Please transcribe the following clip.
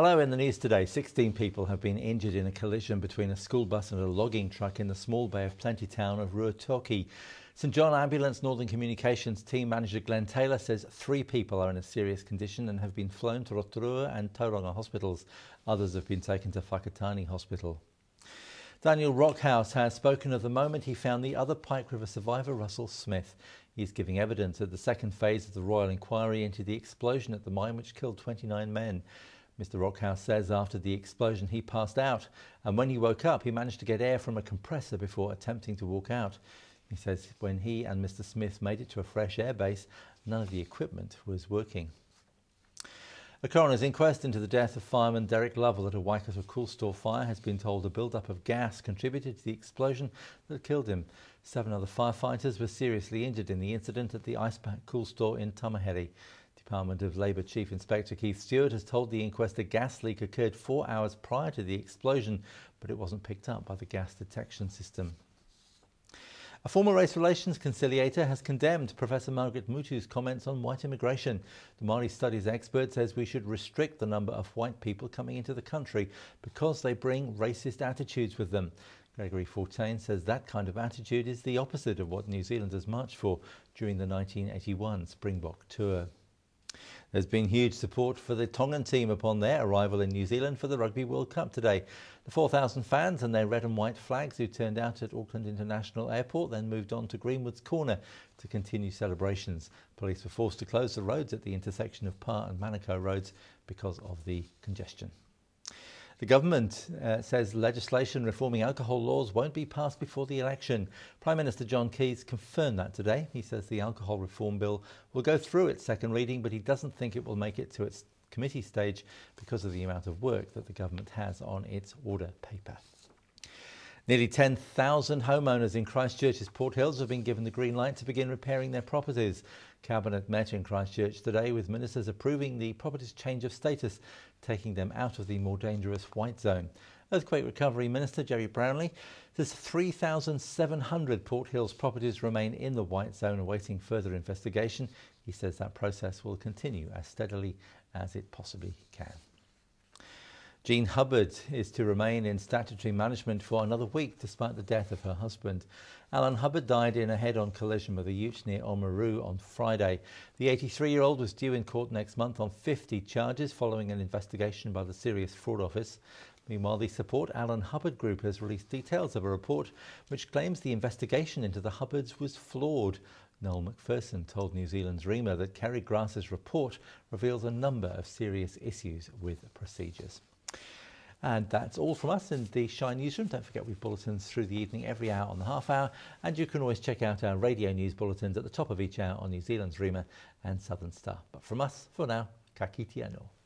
Hello, in the news today, 16 people have been injured in a collision between a school bus and a logging truck in the small bay of Plenty town of Ruatoki. St John Ambulance Northern Communications team manager Glenn Taylor says 3 people are in a serious condition and have been flown to Rotorua and Tauranga hospitals. Others have been taken to Whakatani hospital. Daniel Rockhouse has spoken of the moment he found the other Pike River survivor, Russell Smith. He's giving evidence at the second phase of the Royal Inquiry into the explosion at the mine which killed 29 men. Mr Rockhouse says after the explosion he passed out, and when he woke up he managed to get air from a compressor before attempting to walk out. He says when he and Mr Smith made it to a fresh air base, none of the equipment was working. A coroner's inquest into the death of fireman Derek Lovell at a Waikato Cool Store fire has been told a build-up of gas contributed to the explosion that killed him. 7 other firefighters were seriously injured in the incident at the Ice Pack Cool Store in Tamaheri. Department of Labour Chief Inspector Keith Stewart has told the inquest a gas leak occurred 4 hours prior to the explosion, but it wasn't picked up by the gas detection system. A former race relations conciliator has condemned Professor Margaret Mutu's comments on white immigration. The Māori studies expert says we should restrict the number of white people coming into the country because they bring racist attitudes with them. Gregory Fortuin says that kind of attitude is the opposite of what New Zealanders marched for during the 1981 Springbok tour. There's been huge support for the Tongan team upon their arrival in New Zealand for the Rugby World Cup today. The 4,000 fans and their red and white flags who turned out at Auckland International Airport then moved on to Greenwood's Corner to continue celebrations. Police were forced to close the roads at the intersection of Parr and Manukau roads because of the congestion. The government says legislation reforming alcohol laws won't be passed before the election. Prime Minister John Key confirmed that today. He says the alcohol reform bill will go through its second reading, but he doesn't think it will make it to its committee stage because of the amount of work that the government has on its order paper. Nearly 10,000 homeowners in Christchurch's Port Hills have been given the green light to begin repairing their properties. Cabinet met in Christchurch today with ministers approving the property's change of status, taking them out of the more dangerous white zone. Earthquake Recovery Minister Jerry Brownlee says 3,700 Port Hills properties remain in the white zone awaiting further investigation. He says that process will continue as steadily as it possibly can. Jean Hubbard is to remain in statutory management for another week despite the death of her husband. Alan Hubbard died in a head-on collision with a ute near Omaru on Friday. The 83-year-old was due in court next month on 50 charges following an investigation by the Serious Fraud Office. Meanwhile, the Support Alan Hubbard Group has released details of a report which claims the investigation into the Hubbards was flawed. Noel McPherson told New Zealand's Rima that Kerry Grass's report reveals a number of serious issues with procedures. And that's all from us in the Shine newsroom. Don't forget we've bulletins through the evening every hour on the half hour, and you can always check out our radio news bulletins at the top of each hour on New Zealand's Rima and Southern Star. But from us, for now, ka kite anō.